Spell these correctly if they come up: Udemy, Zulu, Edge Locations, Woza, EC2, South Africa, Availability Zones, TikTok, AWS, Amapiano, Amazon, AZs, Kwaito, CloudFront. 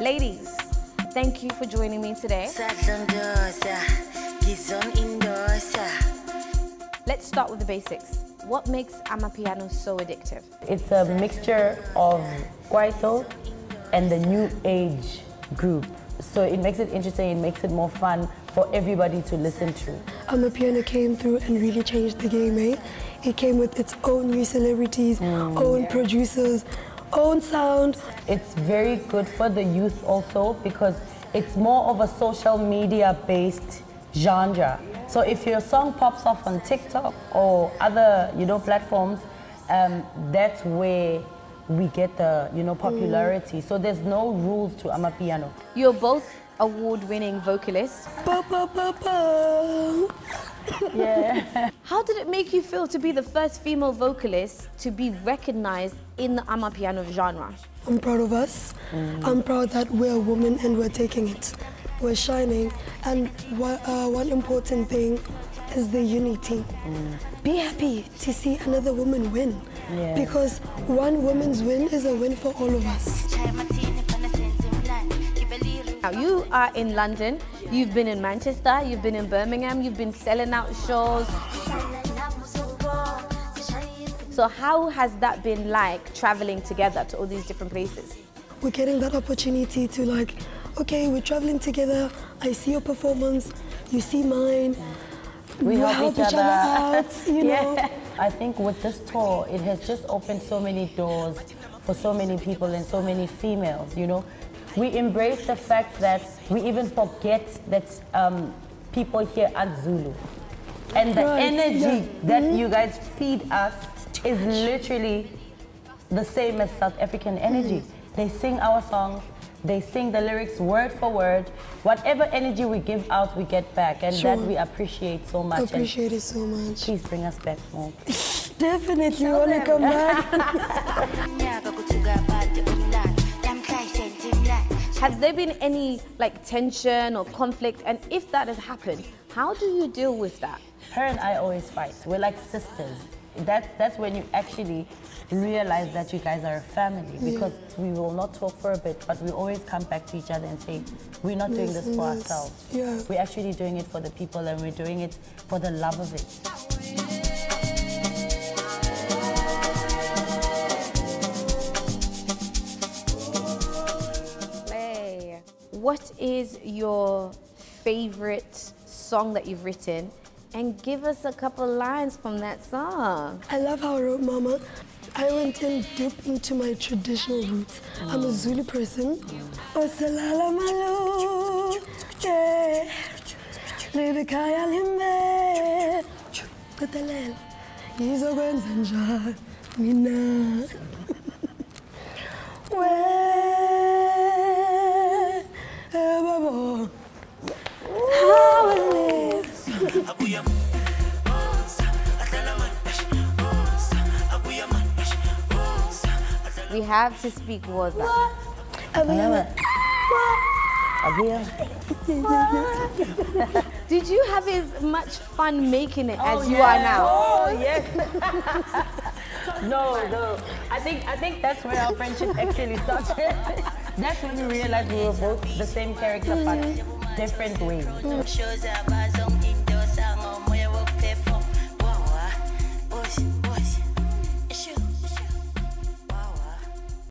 Ladies, thank you for joining me today. Let's start with the basics. What makes Amapiano so addictive? It's a mixture of Kwaito and the new age group. So it makes it interesting, it makes it more fun for everybody to listen to. Amapiano came through and really changed the game, eh? It came with its own new celebrities, own producers, own sound. It's very good for the youth also because it's more of a social media-based genre. So if your song pops off on TikTok or other, platforms, that's where we get the, popularity. So there's no rules to Amapiano. You're both award-winning vocalists. Yeah. How did it make you feel to be the first female vocalist to be recognized in the Amapiano genre? I'm proud of us. I'm proud that we're women and we're taking it. We're shining, and one important thing is the unity. Be happy to see another woman win, because one woman's win is a win for all of us. Now you are in London, you've been in Manchester, you've been in Birmingham, you've been selling out shows. So how has that been like, traveling together to all these different places? We're getting that opportunity to okay, we're traveling together, I see your performance, you see mine, we help each other out, you know. I think with this tour, it has just opened so many doors for so many people and so many females, We embrace the fact that we even forget that people here are Zulu. And the energy that you guys feed us is literally the same as South African energy. They sing our songs. They sing the lyrics word for word. Whatever energy we give out, we get back. And that we appreciate so much. Appreciate it so much. Please bring us back more. Definitely want to come back. Has there been any tension or conflict? And if that has happened, how do you deal with that? Her and I always fight. We're like sisters. That's when you actually realize that you guys are a family, because we will not talk for a bit, but we always come back to each other and say, we're not doing this for ourselves. We're actually doing it for the people, and we're doing it for the love of it. Hey. What is your favorite song that you've written? And give us a couple lines from that song. I love how I wrote Mama. I went in deep into my traditional roots. I'm a Zulu person. We have to speak Woza. Did you have as much fun making it as you are now? Oh yes. No. I think that's where our friendship actually started. That's when we realized we were both the same character, but different ways.